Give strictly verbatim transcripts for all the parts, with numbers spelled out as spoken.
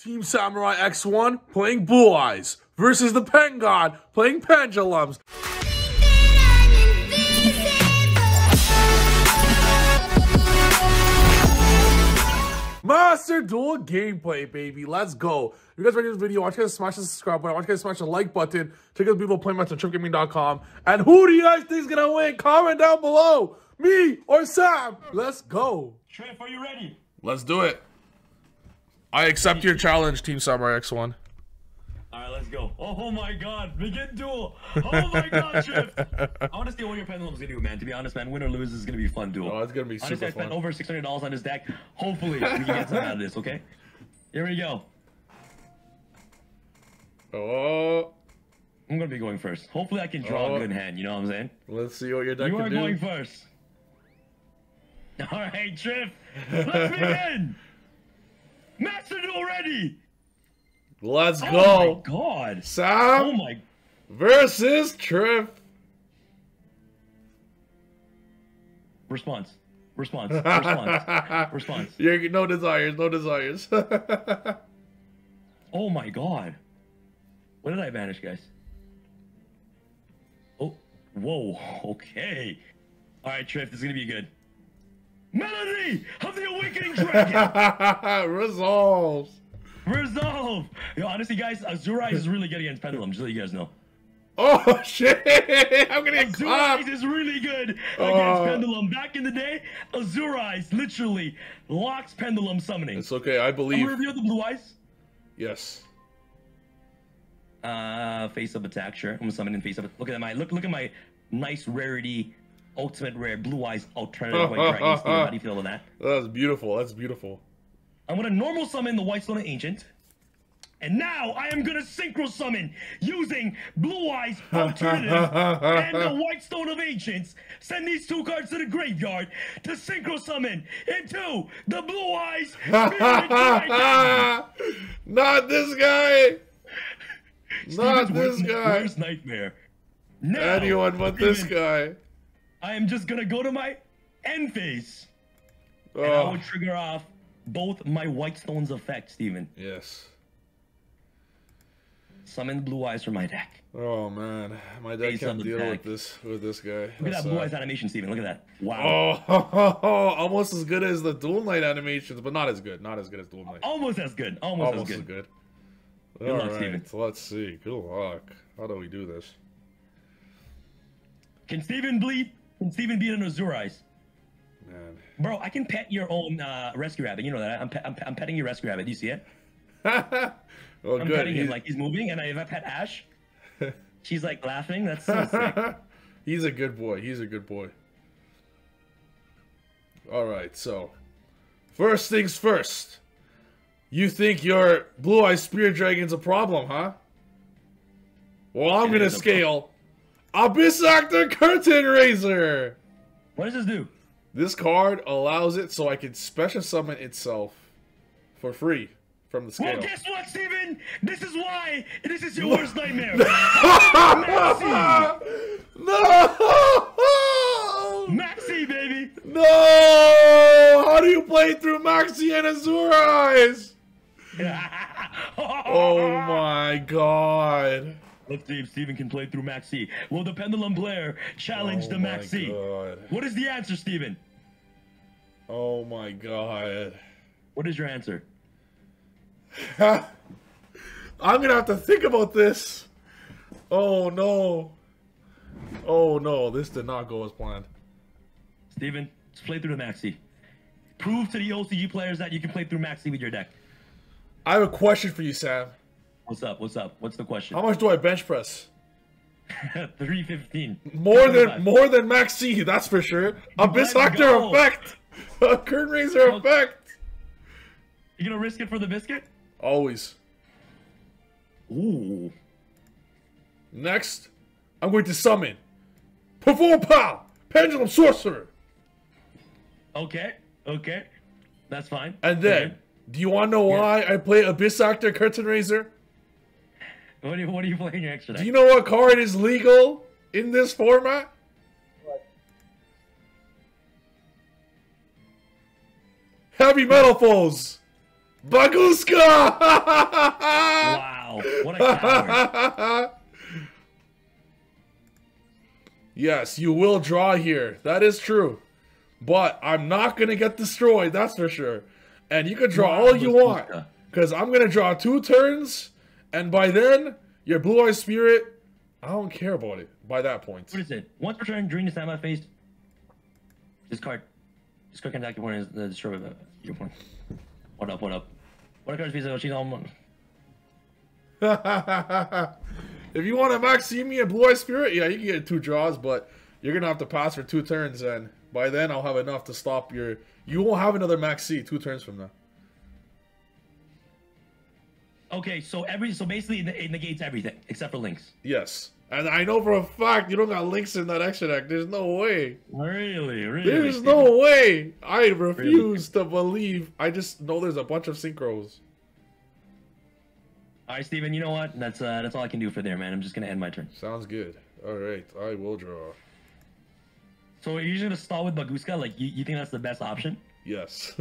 Team Samurai X one playing Blue Eyes versus the Pen God playing Pendulums. Master Duel gameplay, baby. Let's go. If you guys ready for this video, I want you guys to smash the subscribe button. I want you guys to smash the like button. Check out the people playing match on trip gaming dot com. And who do you guys think is going to win? Comment down below. Me or Sam. Let's go. Trif, are you ready? Let's do it. I accept your challenge, Team Samurai X one. All right, let's go. Oh my God, begin duel. Oh my God, Trif. I want to see what your pendulum's gonna do, man. To be honest, man, win or lose is gonna be a fun duel. Oh, it's gonna be super honestly, fun. I spent over six hundred dollars on this deck. Hopefully, we can get some out of this. Okay, here we go. Oh, I'm gonna be going first. Hopefully, I can draw oh. a good hand. You know what I'm saying? Let's see what your deck you can do. You are going first. All right, Trif. Let's begin. Master Duel ready. Let's oh go! Oh my God! Sam oh my. versus Trif. Response. Response. Response. Response. You're, no desires. No desires. Oh my God! What did I banish, guys? Oh. Whoa. Okay. All right, Trif. This is gonna be good. Melody of the Awakening Dragon. Resolves. Resolve! Yo, honestly, guys, Azure Eyes is really good against Pendulum, just so you guys know. Oh, shit! I'm gonna get Azure Eyes is really good against uh, Pendulum. Back in the day, Azure Eyes literally locks Pendulum summoning. It's okay, I believe. Can we reveal the Blue Eyes? Yes. Uh, face-up attack, sure. I'm gonna summon in face-up. Look at my, look, look at my nice rarity, ultimate rare, Blue Eyes Alternative White Dragon. Uh, uh, uh, How do you feel on that? That's beautiful, that's beautiful. I'm gonna normal summon the White Stone of Ancient, and now I am gonna synchro summon using Blue Eyes Alternative and the White Stone of Ancients. Send these two cards to the graveyard to synchro summon into the Blue Eyes Spirit Dragon. Not this guy. Not this guy. Worst nightmare. Now, anyone but this guy. I am just gonna go to my end phase, oh. and I will trigger off both my White Stone's effect, Steven. Yes. Summon Blue Eyes from my deck. Oh man, my deck Ace can't deal with this with this guy. Look at that Blue Eyes animation, Steven. Look at that. Wow. Oh, oh, oh, almost as good as the Duel Knight animations, but not as good. Not as good as Duel Knight. Almost as good. Almost, almost as good. As good. Good All luck, right. Steven. Let's see. Good luck. How do we do this? Can Steven bleed? Can Steven beat an Azure Eyes? Man. Bro, I can pet your own uh, rescue rabbit. You know that. I'm, pe I'm, pe I'm petting your rescue rabbit. Do you see it? well, I'm good. petting he's... him like he's moving. And I, if I pet Ash, she's like laughing. That's so sick. He's a good boy. He's a good boy. All right. So, first things first. You think your Blue-Eyed Spear Dragon's a problem, huh? Well, I'm going to scale Abyss Actor Curtain Razor. What does this do? This card allows it so I can special summon itself for free from the scale. Well, guess what, Steven? This is why this is your worst nightmare. No! Maxx no! Maxx C, baby. No! How do you play through Maxx C and Azure Eyes? Oh my God. Let's see if Steven can play through Maxx C. Will the Pendulum player challenge oh the Maxx C? God. What is the answer, Steven? Oh my God. What is your answer? I'm going to have to think about this. Oh no. Oh no, this did not go as planned. Steven, let's play through the Maxx C. Prove to the O C G players that you can play through Maxx C with your deck. I have a question for you, Sam. What's up? What's up? What's the question? How much do I bench press? three fifteen. More than more than Maxx C, that's for sure. Abyss Actor effect. A Curtain Razor effect. You gonna risk it for the biscuit? Always. Ooh. Next, I'm going to summon Performapal Pendulum Sorcerer. Okay. Okay. That's fine. And then. Okay. Do you want to know why yeah. I play Abyss Actor Curtain Razor? What are you, what are you playing your extra deck? Do you know what card is legal in this format? What? Heavy Metal Foes Baguska! Wow, what a coward. Yes, you will draw here. That is true. But I'm not going to get destroyed, that's for sure. And you can draw all you want, because I'm going to draw two turns, and by then, your Blue-Eyed Spirit, I don't care about it by that point. What is it? Once per turn, during the semi phase, discard. Discard can attack your opponent, the destroyer of your opponent. What up, what up? What a card is she's on. If you want to max see me at Blue-Eyed Spirit, yeah, you can get two draws, but you're going to have to pass for two turns, and by then I'll have enough to stop your... You won't have another Maxx C two turns from now. Okay, so every so basically it negates everything except for Links. Yes. And I know for a fact you don't got Links in that extra deck. There's no way. Really? Really? There's no way. I refuse really? to believe. I just know there's a bunch of synchros. All right, Steven, you know what? That's uh, that's all I can do for there, man. I'm just going to end my turn. Sounds good. All right. I will draw. So you're just going to stall with Baguska? Like, you, you think that's the best option? Yes.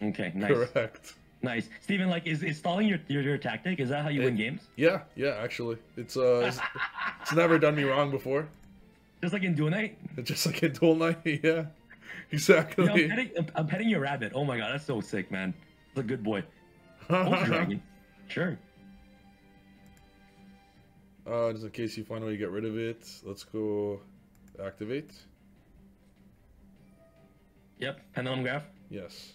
Okay, nice. Correct. Nice. Steven, like, is, is stalling your, your, your tactic? Is that how you it, win games? Yeah, yeah, actually. It's uh, it's, it's never done me wrong before. Just like in Duel Knight? Just like in Duel Knight, yeah. Exactly. You know, I'm, petting, I'm, I'm petting your rabbit. Oh my god, that's so sick, man. That's a good boy. Oh, dragon. Sure. Uh, just in case you find a way to get rid of it, let's go activate. Yep, Pendulum Graph. Yes.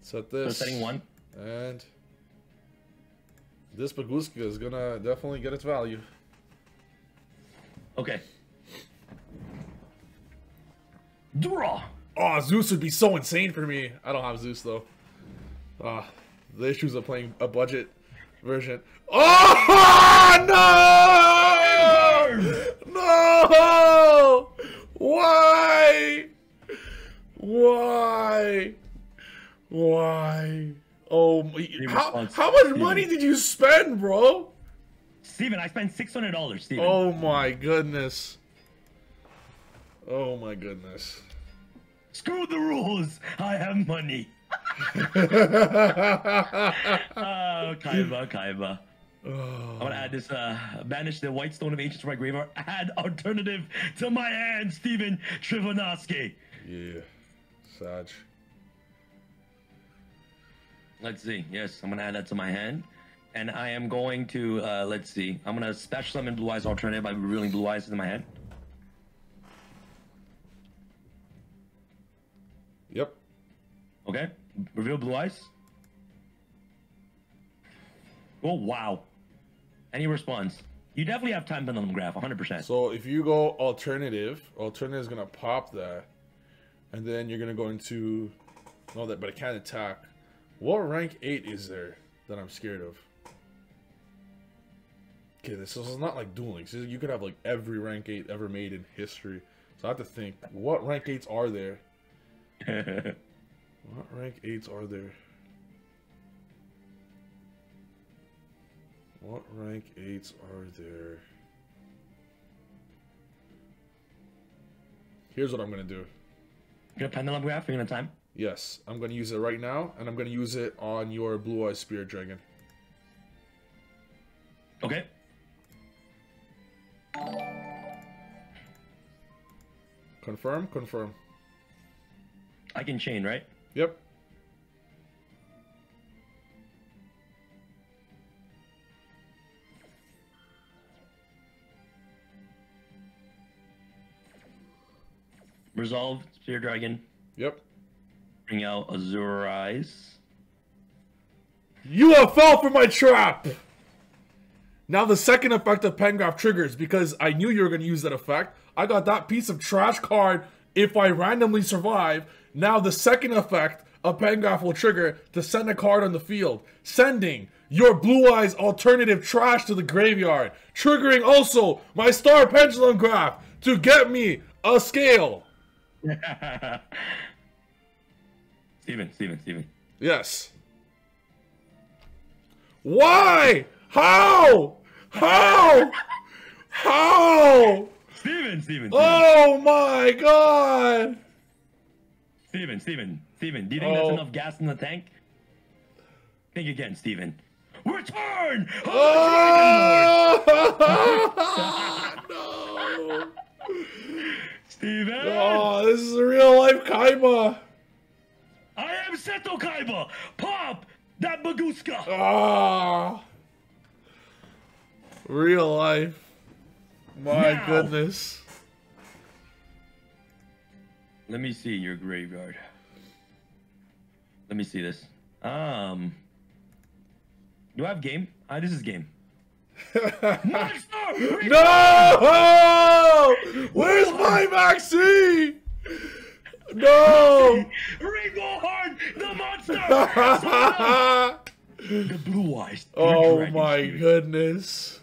Set this. So setting one. And this Baguska is gonna definitely get its value. Okay. Draw! Oh, Zeus would be so insane for me. I don't have Zeus though. Ah, uh, the issues of playing a budget version. Oh no! No! Why? Why? Why? Oh, how, how much money did you spend, bro? Steven, I spent six hundred dollars, Steven. Oh my goodness. Oh my goodness. Screw the rules. I have money. Oh, Kaiba, Kaiba. Oh. I'm gonna add this, uh, banish the White Stone of Ancient to my graveyard, add alternative to my hand, Steven Trivanowski. Yeah, Saj. Let's see, yes, I'm gonna add that to my hand. And I am going to, uh, let's see, I'm gonna special summon Blue Eyes Alternative by revealing Blue Eyes in my hand. Yep. Okay, reveal Blue Eyes. Oh, wow. Any response? You definitely have time pendulum graph, one hundred percent. So if you go alternative, alternative is gonna pop that, and then you're gonna go into, no, that, but it can't attack. What rank eight is there that I'm scared of? Okay, this is not like dueling. So you could have like every rank eight ever made in history. So I have to think, what rank eights are there? What rank eights are there? What rank eights are there? Here's what I'm gonna do. You're gonna pendulum graph? You're gonna time? Yes, I'm gonna use it right now, and I'm gonna use it on your Blue-Eyed Spear Dragon. Okay. Confirm, confirm. I can chain, right? Yep. Resolve Spear Dragon. Yep. Bring out Azure Eyes. You have fell for my trap! Now the second effect of Pengraph triggers because I knew you were going to use that effect. I got that piece of trash card if I randomly survive. Now the second effect of Pengraph will trigger to send a card on the field. Sending your Blue Eyes Alternative trash to the graveyard. Triggering also my Star Pendulum Graph to get me a scale. Steven, Steven, Steven. Yes. Why? How? How? How? Steven, Steven, Steven. Oh my god. Steven, Steven, Steven, do you think oh. that's enough gas in the tank? Think again, Steven. Return! Oh! Oh! No! Steven! Oh, this is a real-life Kaiba! I am Seto Kaiba! Pop that Baguska! Ah! Oh. Real life. My now. goodness. Let me see your graveyard. Let me see this. Um... Do I have game? Ah, this is game. Monster! No! Where's my Maxx C? No! Rebo Hard, the monster! The Blue Eyes. Oh my Spirit. goodness.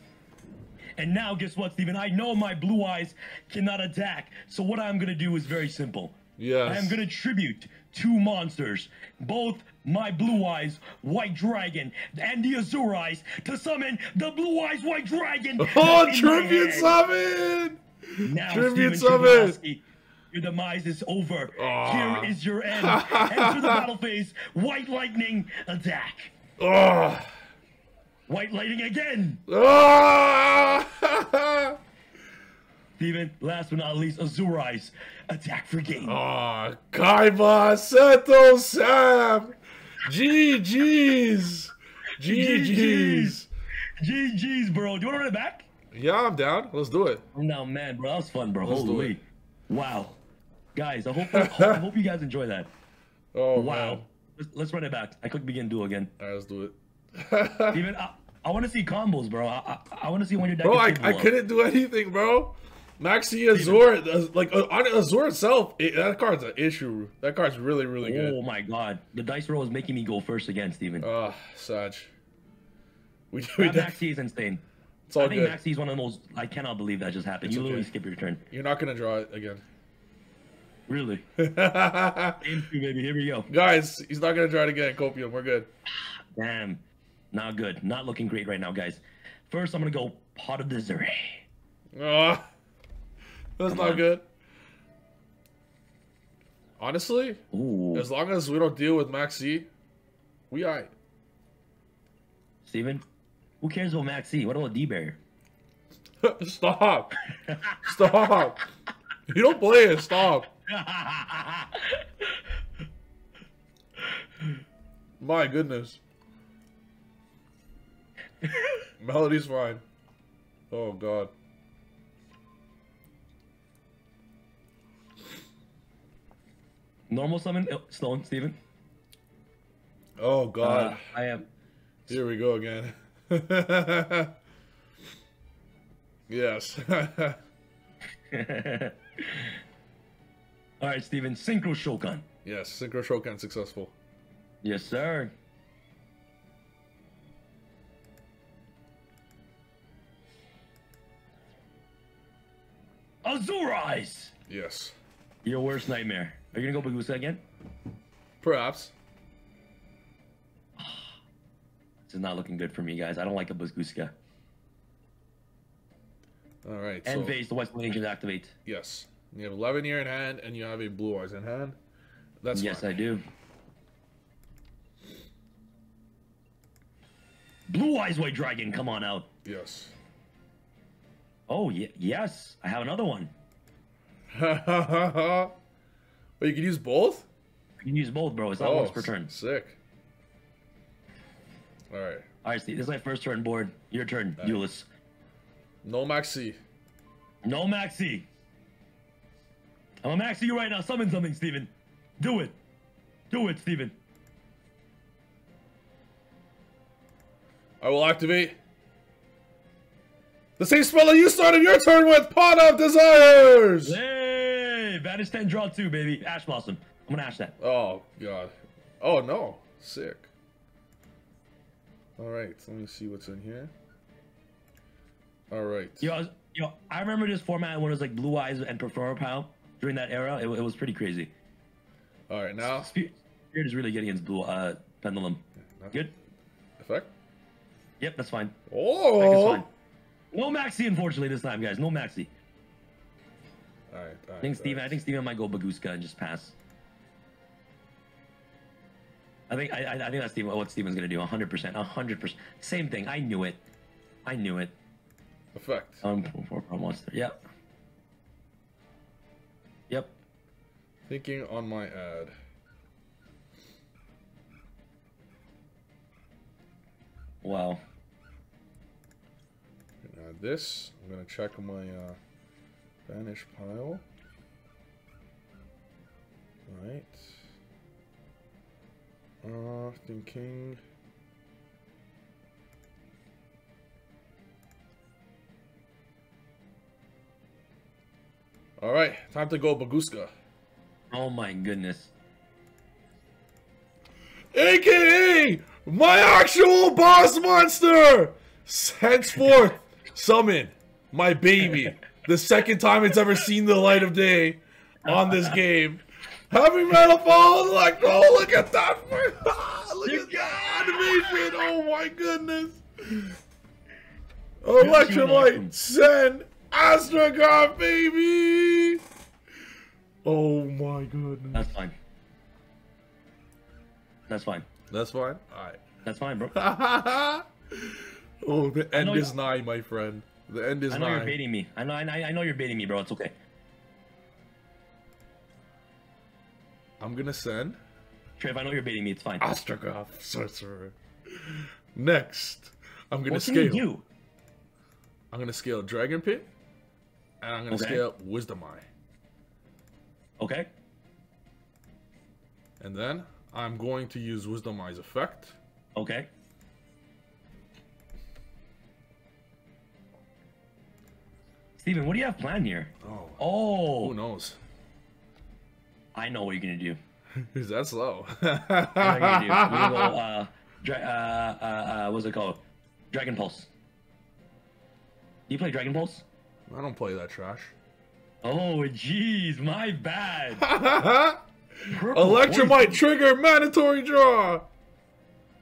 And now, guess what, Steven? I know my Blue Eyes cannot attack. So what I'm gonna do is very simple. Yes. I am gonna tribute two monsters, both my Blue Eyes White Dragon and the Azure Eyes, to summon the Blue Eyes White Dragon. Oh, tribute summon! Now, tribute summon! Your demise is over. Oh. Here is your end. Enter the battle phase. White lightning attack. Oh. White lightning again. Oh. Steven, last but not least, Azure Eyes attack for game. Oh, Kaiba Seto Sam. G Gs. G Gs. G Gs, bro. Do you want to run it back? Yeah, I'm down. Let's do it. I'm down, man, bro. That was fun, bro. Let's do it. Wow. Guys, I hope, I hope you guys enjoy that. Oh, wow. Man. Let's, let's run it back. I click begin duel again. All right, let's do it. Steven, I, I want to see combos, bro. I, I, I want to see when your deck Bro, is I, I couldn't do anything, bro. Maxx C Azure, like on Azure itself, it, that card's an issue. That card's really, really good. Oh my god, the dice roll is making me go first again, Steven. Ah, uh, Saj. We, we Maxx C is insane. It's all I think good. Maxx C is one of the most. I cannot believe that just happened. It's you okay. literally skip your turn. You're not gonna draw it again. Really? Game two, baby. Here we go. Guys, he's not gonna draw it again. Copium, we're good. Damn, not good. Not looking great right now, guys. First, I'm gonna go Pot of Desires. Ah. Uh. That's Come not on. good. Honestly, Ooh. as long as we don't deal with Maxx C, we alright. Steven, who cares about Maxx C? What about D Barrier? Stop. Stop. You don't play it. Stop. My goodness. Melody's fine. Oh, God. Normal summon Stone, Steven. Oh god. Uh, I am. Here we go again. Yes. Alright, Steven. Synchro Shokan. Yes, Synchro Shokan successful. Yes, sir. Azure Eyes! Yes. Your worst nightmare. Are you gonna go Baguska again? Perhaps. This is not looking good for me, guys. I don't like a Baguska. Alright, so... End phase, the White Stone of Ancient activates. Yes. You have eleven here in hand, and you have a Blue Eyes in hand. That's Yes, fine. I do. Blue Eyes White Dragon, come on out. Yes. Oh, yes. I have another one. Ha ha ha ha. But you can use both? You can use both, bro. It's not oh, once per turn. Sick. Alright. Alright, Steve. This is my first turn board. Your turn, right. Ulysses. No Maxx C. No Maxx C. I'm a Maxx C right now. Summon something, Steven. Do it. Do it, Steven. I will activate. The same spell that you started your turn with, Pot of Desires! There Vanish ten, draw two, baby. Ash Blossom. I'm gonna Ash that. Oh, God. Oh, no. Sick. Alright, let me see what's in here. Alright. Yo, yo, I remember this format when it was like Blue Eyes and Performapal during that era. It, it was pretty crazy. Alright, now. Spirit is really good against Blue uh, Pendulum. Nothing. Good? Effect? Yep, that's fine. Oh! That's fine. No Maxx C, unfortunately, this time, guys. No Maxx C. All right, all right, I think Steven, right. I think Steven might go Baguska and just pass. I think I, I think that's Steven, what Steven's gonna do. one hundred percent, one hundred percent. Same thing. I knew it. I knew it. Effect. Um, for, for monster. Yep. Yep. Thinking on my ad. Wow. Now this, I'm gonna check my uh, vanish pile. All right. Uh, thinking. All right, time to go Baguska. Oh my goodness. A K A my actual boss monster. Henceforth, summon my baby. The second time it's ever seen the light of day on this game. Heavy Metal Fall, like, oh, look at that! Look at that animation! Oh my goodness! Electromite, send Astrograph, baby! Oh my goodness. That's fine. That's fine. That's fine? Alright. That's fine, bro. Oh, the end is nigh, my friend. The end is nigh. I know nigh. You're baiting me. I know, I know you're baiting me, bro. It's okay. I'm gonna send. Trif, I know you're baiting me. It's fine. Astrograph Sorcerer. Next, I'm gonna what scale. What can you do? I'm gonna scale Dragon Pit, and I'm gonna okay. scale Wisdom Eye. Okay. And then I'm going to use Wisdom Eye's effect. Okay. Steven, what do you have planned here? Oh. Oh. Who knows? I know what you're gonna do. Is that slow? I know what you're gonna do. We're gonna go, uh, dra uh, uh, uh, what's it called? Dragon Pulse. Do you play Dragon Pulse? I don't play that trash. Oh, jeez, my bad. Electromite trigger, mandatory draw.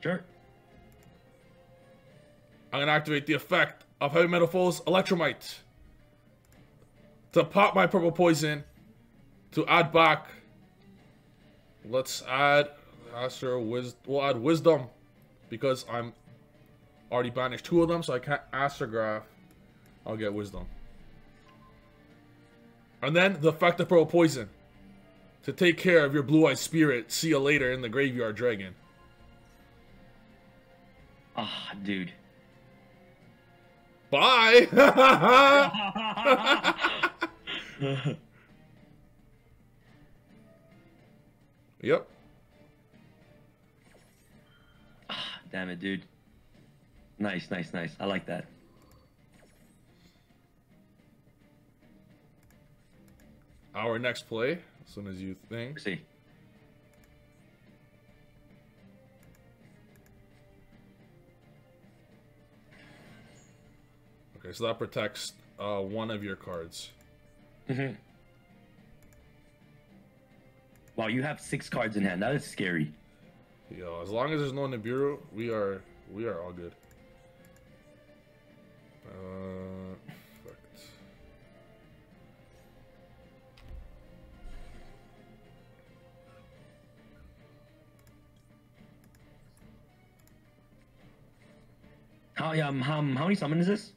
Sure. I'm gonna activate the effect of Heavy Metal Foes Electromite to pop my Purple Poison to add back. Let's add Astro Wisdom. We'll add Wisdom because I'm already banished two of them, so I can't Astrograph. I'll get Wisdom. And then the effect of Purple Poison to take care of your Blue-Eyed Spirit. See you later in the Graveyard Dragon. Ah, oh, dude. Bye! Yep. Ah, damn it, dude. Nice, nice, nice. I like that. Our next play, as soon as you think. See. Okay, so that protects uh, one of your cards. Mm-hmm. Wow, you have six cards in hand. That is scary. Yo, as long as there's no Nibiru, we are we are all good. Uh, perfect. How um how, how many summon is this?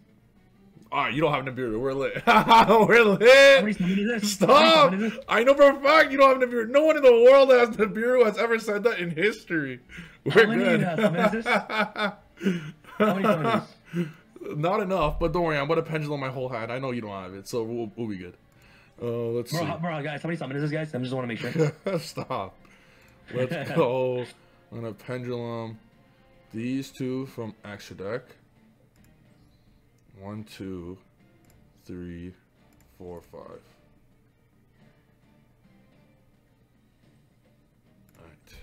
All right, you don't have Nibiru. We're lit. We're lit. This? Stop. This? I know for a fact you don't have Nibiru. No one in the world that has Nibiru has ever said that in history. We're How good. Many How many Not enough, but don't worry. I'm going to pendulum my whole hand. I know you don't have it, so we'll, we'll be good. Uh, let's bro, see. Bro, guys, how many summons is this, guys? I just want to make sure. Stop. Let's go. I'm going to pendulum these two from extra deck. One, two, three, four, five. All right.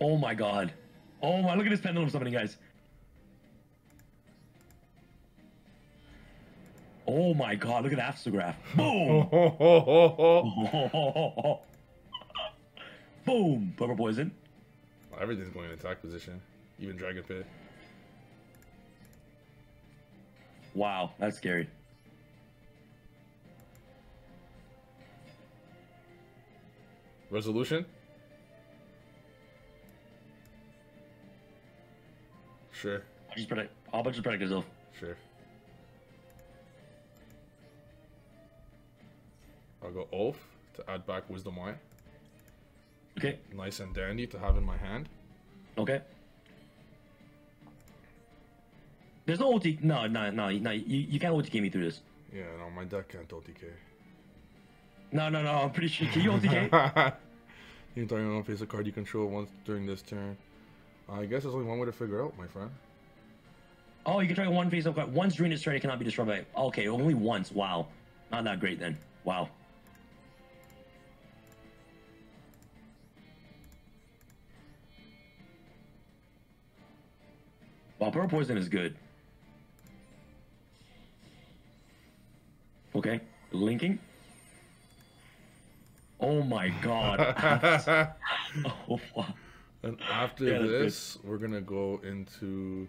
Oh my god. Oh my, look at this pendulum summoning, guys. Oh my god, look at Astrograph. Boom! Boom! Purple Poison. Well, everything's going in attack position, even Dragon Pit. Wow, that's scary. Resolution? Sure. I'll just predict. I'll just predict yourself. Sure. I'll go off to add back Wisdom Eye. Okay. Nice and dandy to have in my hand. Okay. There's no O T K. No, no, no, no. You, you can't O T K me through this. Yeah, no, my deck can't O T K. No, no, no. I'm pretty sure. Can you O T K? You're talking about face a card you control once during this turn. I guess there's only one way to figure out, my friend. Oh, you can target one face-up card. Once during this turn, it cannot be destroyed by... Okay, only once. Wow. Not that great, then. Wow. Wow, Purple Poison is good. Okay. Linking. Oh, my God. Oh, wow. And after yeah, this, good. We're going to go into...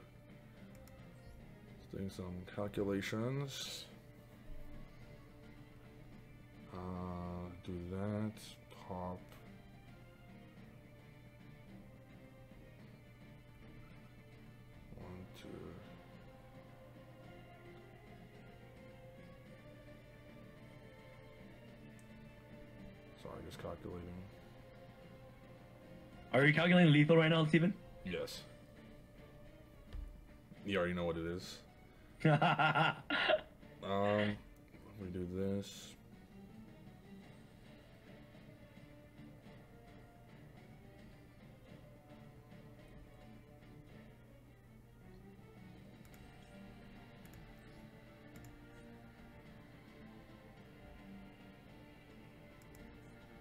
doing some calculations. Uh, do that. Pop. One, two. Sorry, just calculating. Are you calculating lethal right now, Steven? Yes. You already know what it is. um, we do this.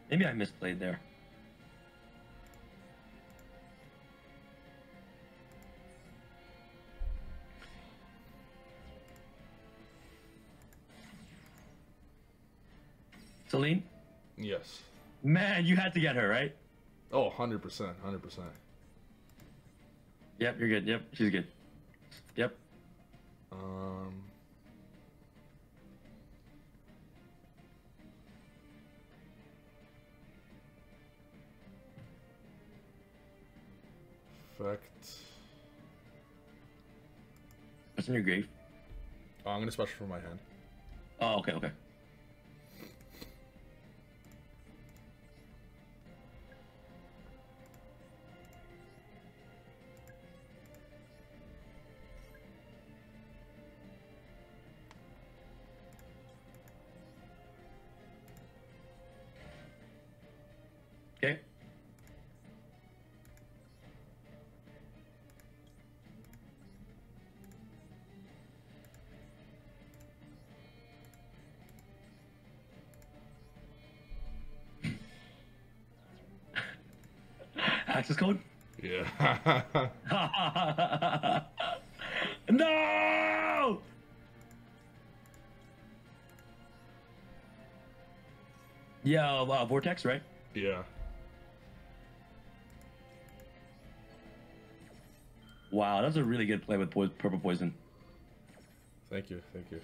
Maybe I misplayed there. Celine? Yes. Man, you had to get her, right? Oh, one hundred percent. one hundred percent. Yep, you're good. Yep, she's good. Yep. Um. Fact. What's in your grave? Oh, I'm going to special for my hand. Oh, okay, okay. Okay. Access code? Yeah. No! Yeah, uh, Vortex, right? Yeah. Wow, that's a really good play with po Purple Poison. Thank you, thank you.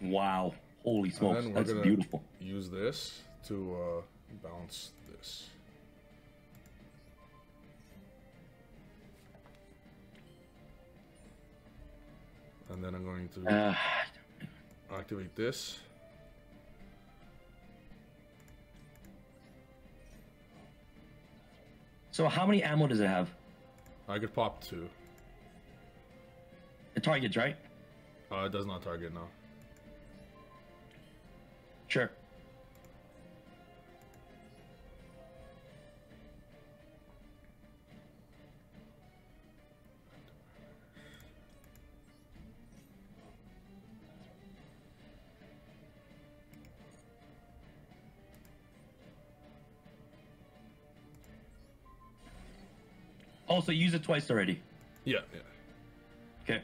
Wow, holy smokes, and then we're that's gonna beautiful. Use this to uh, bounce this. And then I'm going to uh, activate this. So how many ammo does it have? I could pop two. It targets, right? Uh, it does not target, no. Sure. Also, use it twice already. Yeah, yeah. Okay.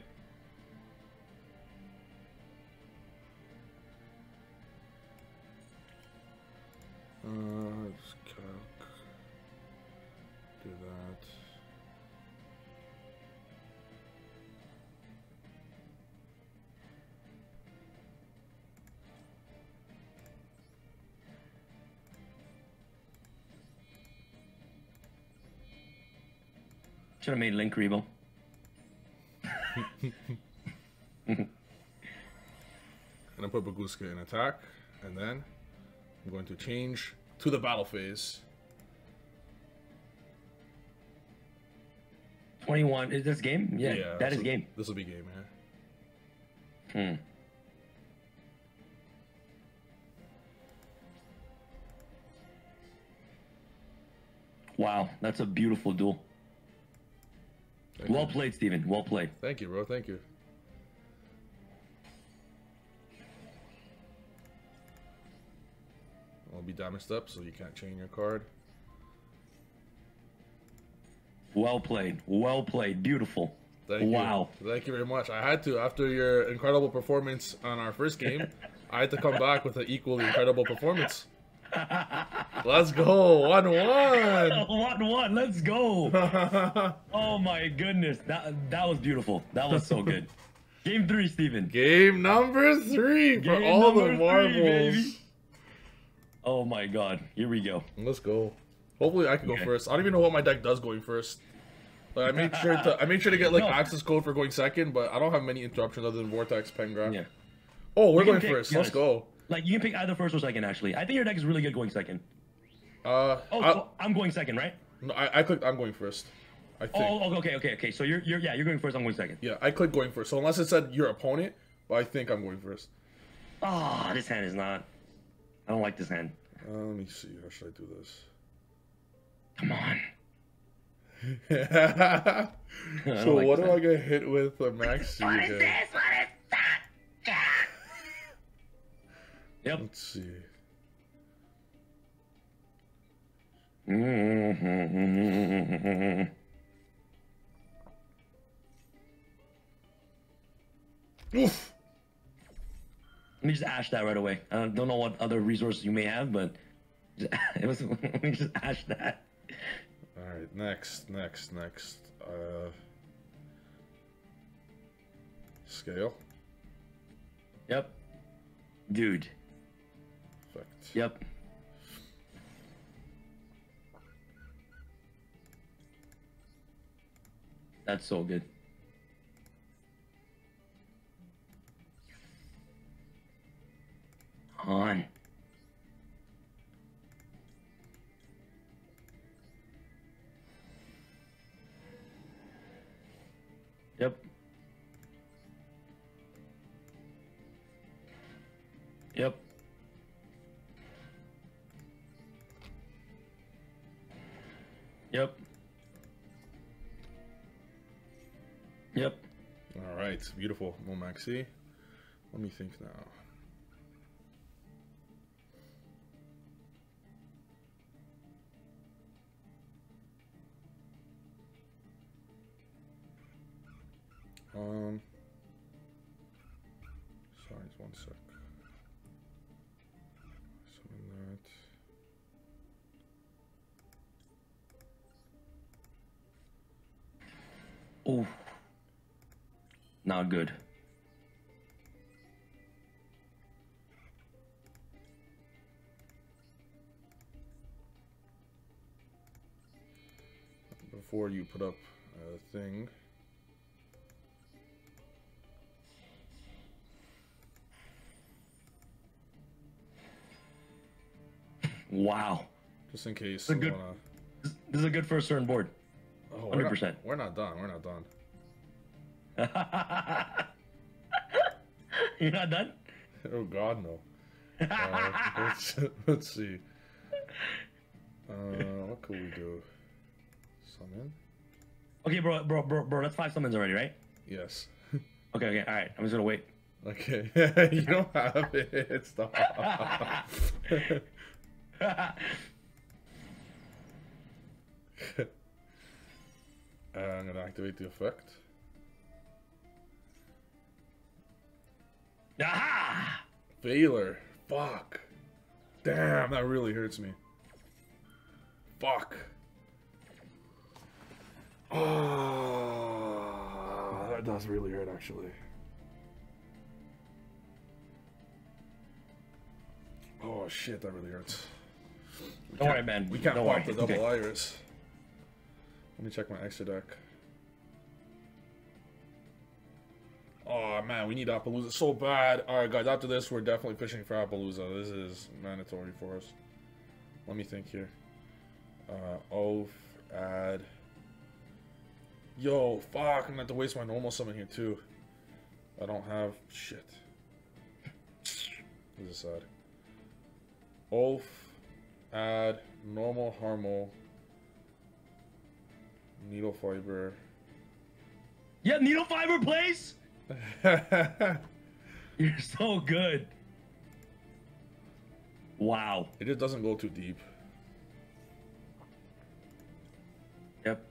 Uh, just calc. Do that. Should have made Link Rebo. And I put Baguska in attack, and then I'm going to change to the battle phase. twenty-one is this game? Yeah, yeah that is a, game. This will be game, yeah. Hmm. Wow, that's a beautiful duel. Thank well you. played, Steven. Well played. Thank you, bro. Thank you. I'll be damaged up, so you can't chain your card. Well played. Well played. Beautiful. Thank you. Wow. Thank you very much. I had to, after your incredible performance on our first game, I had to come back with an equally incredible performance. Let's go. one one. one one. Let's go. Oh my goodness. That that was beautiful. That was so good. Game three, Steven. Game number three for game all the marbles. Three, baby. Oh my god. Here we go. Let's go. Hopefully I can okay. go first. I don't even know what my deck does going first. Like, I made sure to I made sure to get like no. access code for going second, but I don't have many interruptions other than Vortex, Pengraph. Yeah. Oh, we're we going first. Guys. Let's go. Like, you can pick either first or second, actually. I think your deck is really good going second. Uh, oh, I, so I'm going second, right? No, I, I clicked I'm going first, I think. Oh, okay, okay, okay. So you're, you're, yeah, you're going first, I'm going second. Yeah, I clicked going first. So unless it said your opponent, but I think I'm going first. Ah, oh, this hand is not... I don't like this hand. Uh, let me see. How should I do this? Come on. So like what do I get hit with a Maxx C? What is this? What is that? Yeah. Yep. Let's see. Oof. Let me just ash that right away. I don't know what other resources you may have, but just, it was, let me just ash that. All right, next, next, next. Uh, scale. Yep. Dude. Yep. That's so good. Come on. Yep. Yep. Yep. Yep. All right, beautiful. Well, Maxx C. Let me think now. Um. Sorry, it's one sec. Summon that. Oh, not good. Before you put up a thing. Wow. Just in case. This is a good, wanna... this is a good first turn board. Oh, we're one hundred percent. Not, we're not done. We're not done. You're not done? Oh, God, no. Uh, let's, let's see. Uh, what could we do? Summon? Okay, bro, bro, bro, bro. That's five summons already, right? Yes. Okay, okay. All right. I'm just going to wait. Okay. You don't have it. Stop. Uh, I'm gonna activate the effect. Aha! Failure. Fuck. Damn, that really hurts me. Fuck. Oh, that does really hurt, actually. Oh shit, that really hurts. Don't worry, man. We can't pop the double iris. Let me check my extra deck. Oh man, we need Apollousa so bad. Alright guys, after this we're definitely fishing for Apollousa. This is mandatory for us. Let me think here. Uh, oh, add. Yo, fuck, I'm gonna have to waste my normal summon here too. I don't have shit. This is sad. Ulf, add, normal harmol, needle fiber. Yeah, needle fiber, please! You're so good. Wow. It just doesn't go too deep. Yep.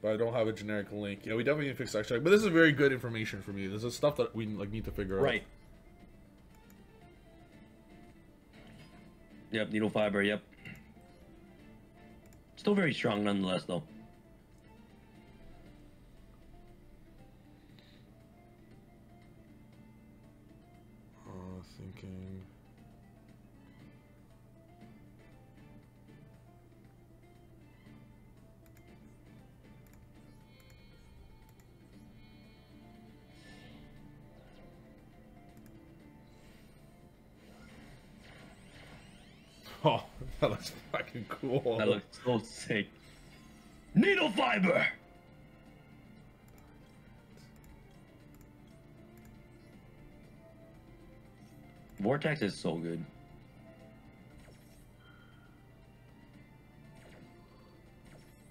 But I don't have a generic link. Yeah, we definitely need to fix extract. But this is very good information for me. This is stuff that we like need to figure right. out. Right. Yep, needle fiber, yep. Still very strong nonetheless though. Uh, thinking. Oh, that looks fucking cool. That looks so sick. Needle fiber! Vortex is so good.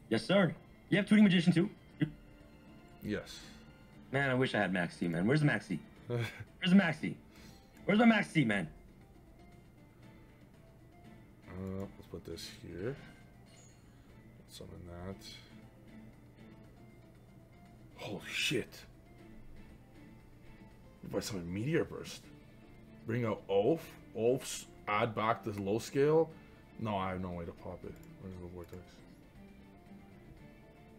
Yes, sir. You have Tooting Magician too? Yes. Man, I wish I had Maxx C, man. Where's the Maxx C? Where's the Maxx C? Where's the Maxx C, man? Uh, let's put this here. Let's summon that. Holy shit! If I summon Meteor Burst, bring out Ulf. Ulf's add back this low scale. No, I have no way to pop it. Where's the Vortex?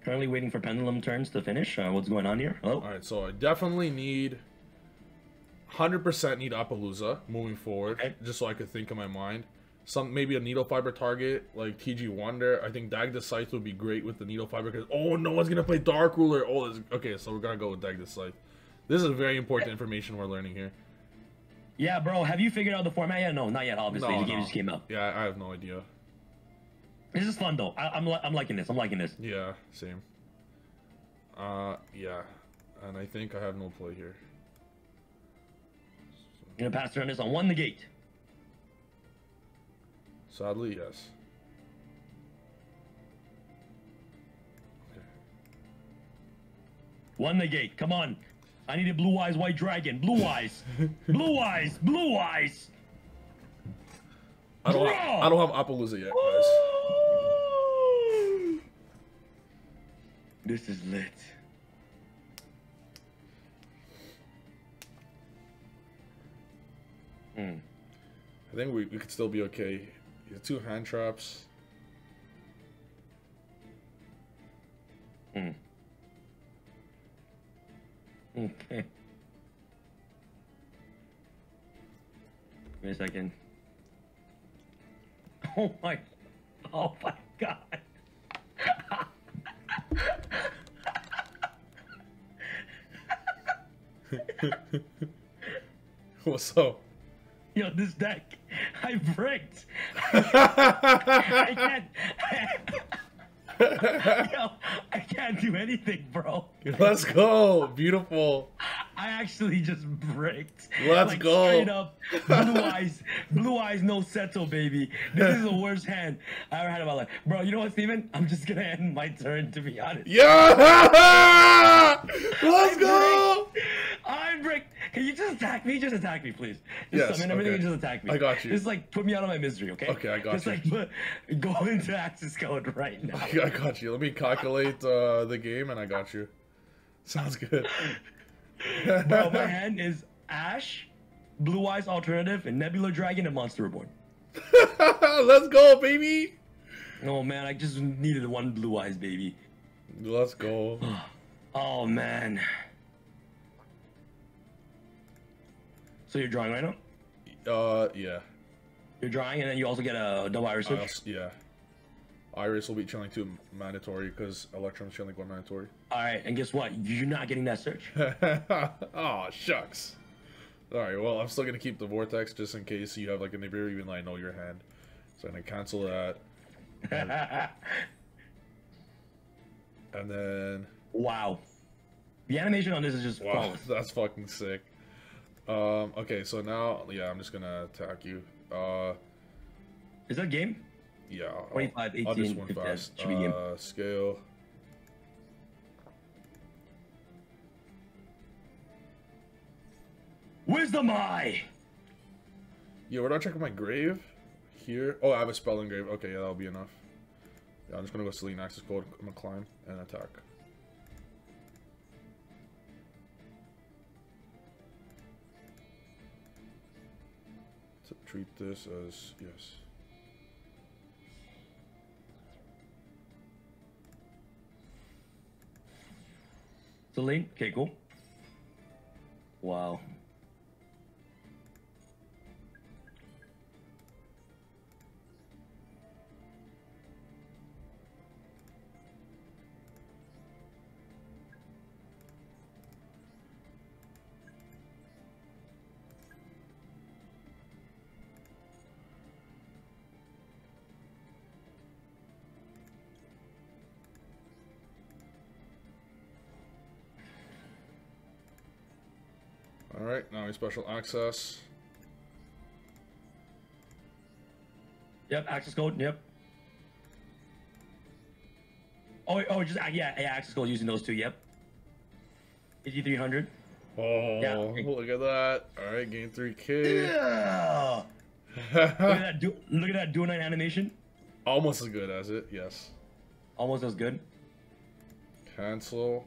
Currently waiting for Pendulum turns to finish. Uh, what's going on here? Oh. All right, so I definitely need. one hundred percent need Apollousa moving forward, okay. Just so I could think in my mind. Some maybe a needle fiber target like T G Wonder. I think Dag the Scythe would be great with the needle fiber because oh no one's gonna play Dark Ruler. Oh, this, okay, so we're gonna go with Dag the Scythe. This is very important information we're learning here. Yeah, bro, have you figured out the format yet? No, not yet. Obviously, no, the game no. just came out. Yeah, I have no idea. This is fun though. I, I'm li I'm liking this. I'm liking this. Yeah, same. Uh, yeah, and I think I have no play here. So. I'm gonna pass around this on one the gate. Sadly, yes. Okay. Won the gate. Come on. I need a Blue Eyes White Dragon. Blue Eyes. Blue Eyes. Blue Eyes. I don't, have, I don't have Apollousa yet, guys. This is lit. Hmm. I think we, we could still be okay. Two hand traps. Mm. Okay. Wait a second. Oh my! Oh my God! What's up? Yo, this deck, I bricked. I can't. I, yo, I can't do anything, bro. Let's go, beautiful. I actually just bricked. Let's like, go. Straight up, blue eyes, blue eyes, no settle, baby. This is the worst hand I ever had in my life, bro. You know what, Steven? I'm just gonna end my turn, to be honest. Yeah. Let's I go. Bricked. I bricked. Can you just attack me? Just attack me, please. Just yes, summon everything okay. and just attack me. I got you. Just like put me out of my misery, okay? Okay, I got just, you. Just like put, go into Access Code right now. I got you. Let me calculate uh, the game and I got you. Sounds good. Bro, my hand is Ash, Blue Eyes Alternative, and Nebula Dragon and Monster Reborn. Let's go, baby! Oh man, I just needed one Blue Eyes, baby. Let's go. Oh man. So you're drawing right now? Uh, yeah. You're drawing, and then you also get a double iris search? Yeah. Iris will be channeling two mandatory because Electrum's channeling one mandatory. Alright, and guess what? You're not getting that search. Oh shucks. Alright, well, I'm still going to keep the Vortex just in case you have like a Nibiru, even though I know your hand. So I'm going to cancel that. And, and then... Wow. The animation on this is just wow, flawless. That's fucking sick. Um, okay, so now, yeah, I'm just going to attack you. Uh, is that game? Yeah. twenty-five, eighteen, I'll just win fast. Should be game. Uh, scale. Wisdom Eye! Yo, what do I check my grave? Here? Oh, I have a spell engrave. Okay, yeah, that'll be enough. Yeah, I'm just gonna go Selene, Access Code, I'm gonna climb, and attack. So treat this as... yes. Selene? Okay, cool. Wow. Alright, now we special access. Yep, access code, yep. Oh, oh, just, yeah, yeah, access code using those two, yep. fifty-three hundred. Oh, yeah, okay. Look at that. Alright, gain three K. Yeah! Look at that, du look at that Duel Knight animation. Almost as good as it, yes. Almost as good. Cancel.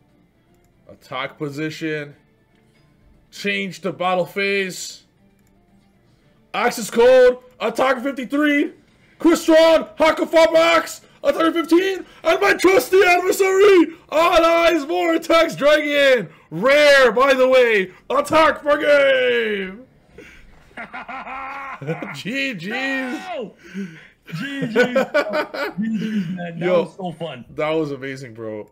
Attack position. Change to battle phase. Access code, attack fifty-three, Crystron, Hakafamax, attack fifteen, and my trusty adversary, Eyes Vortex Dragon, rare by the way, attack for game. G Gs. G Gs. That was so fun. That was amazing, bro.